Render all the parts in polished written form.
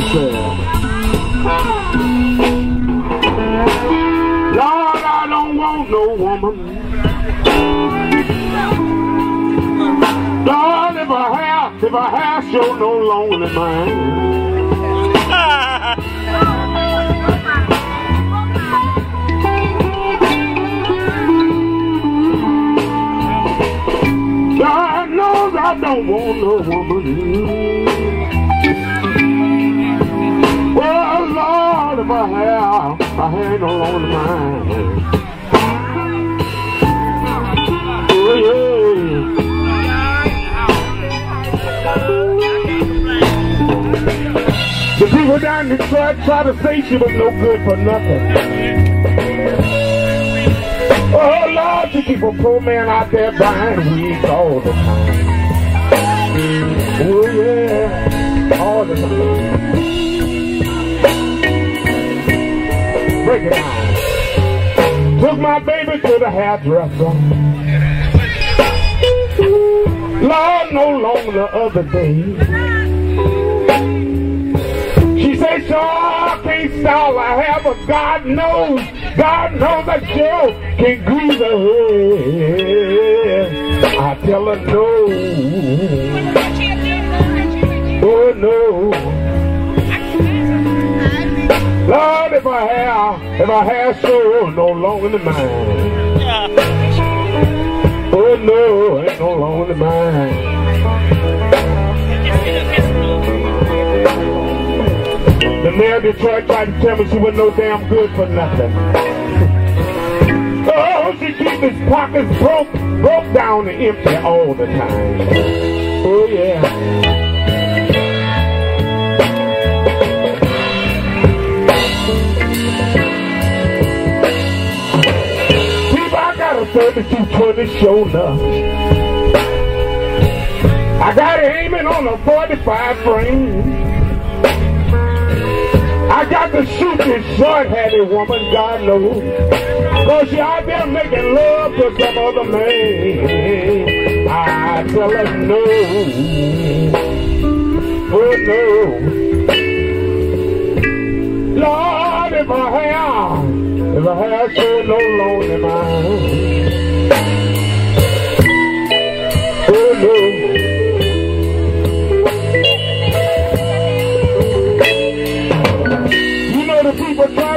myself. Lord, I don't want no woman. Lord, if I have, show no longer than mine. God knows I don't want no woman. Well, Lord, if I had no longer than mine. The people down in Detroit try to say she was no good for nothing. Oh Lord, you keep a poor man out there buying weeds all the time. Oh yeah, all the time. Break it down. Took my baby to the hairdresser. Lord, no longer the other day. Sure, I can't sell her hair, but God knows that Joe can grease her head. I tell her no. Oh no. Lord, if I have show no longer than mine. Oh no, ain't no longer than mine. The mayor of Detroit tried to tell me she was no damn good for nothing. Oh, she keeps his pockets broke down and empty all the time. Oh, yeah. People, I got a 3220 shoulder. I got it aiming on a 45 frame. I got to shoot this short-handed woman, God knows, cause she out there making love to some other man. I tell her no, oh no. Lord, if I have so no lonely mind, oh no.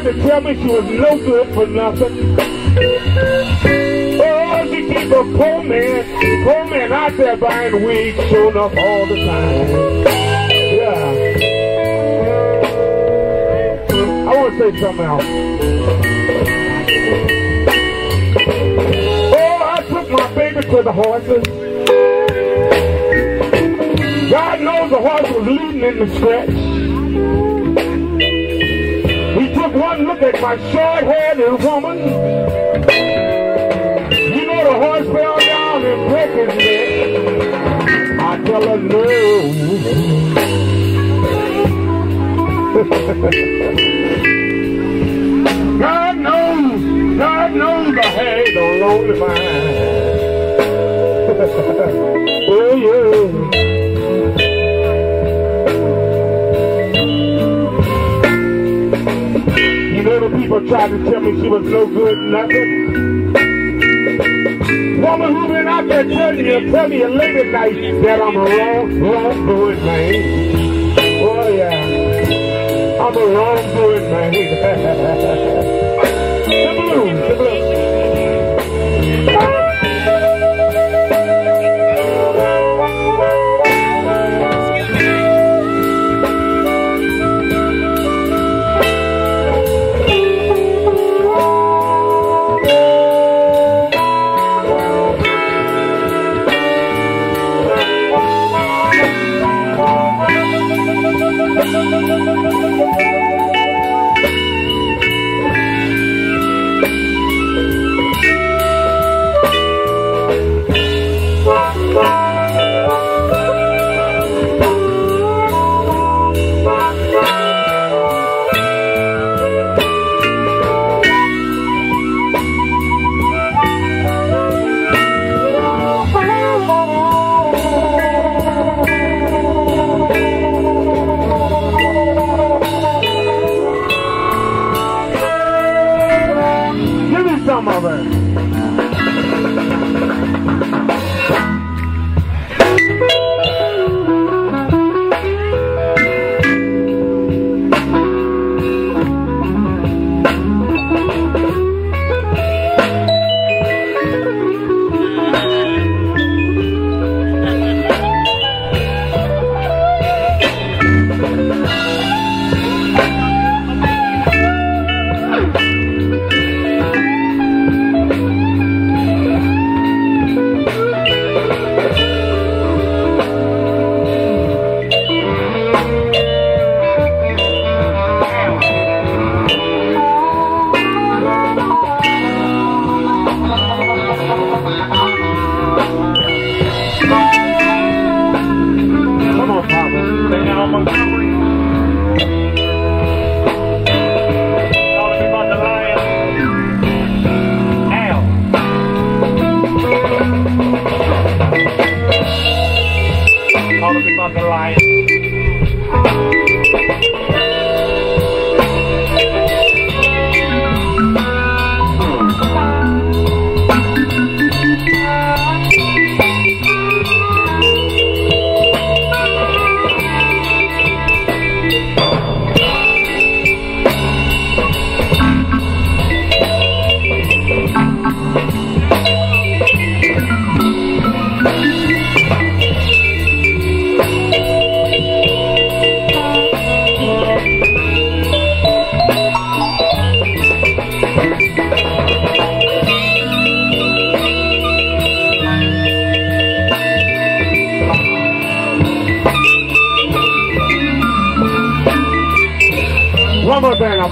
To tell me she was no good for nothing. Oh, she keep a poor man out there buying wigs, showing up all the time. Yeah. I want to say something else. Oh, I took my baby to the horses. God knows the horse was leading in the stretch. One look at my short-haired woman. You know the horse fell down and broke his neck. I tell her no. God knows I had a lonely mind. Oh yeah. People tried to tell me she was no good, nothing. Woman who been out there telling you late at night that I'm a wrong-doing man. Oh yeah, I'm a wrong-doing man. The blues.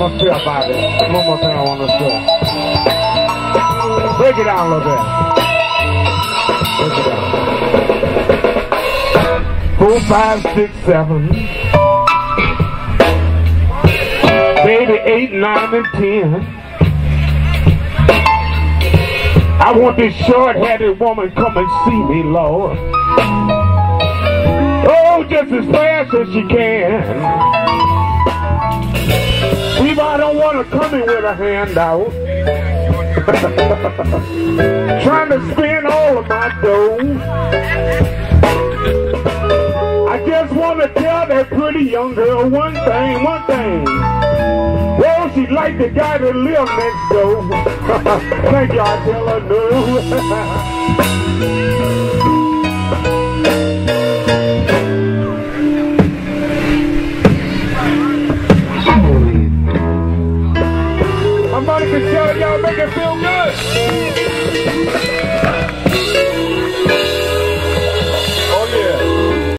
gonna feel about it. One more thing I wanna say. Break it down a little bit. Break it down. 4, 5, 6, 7. Baby, 8, 9, and 10. I want this short-headed woman come and see me, Lord. Oh, just as fast as she can. Even I don't want to come in with a handout. Trying to spend all of my dough. I just want to tell that pretty young girl one thing. Well, she like the guy that live next door. Thank y'all, tell her no. I'm about to tell y'all, make it feel good.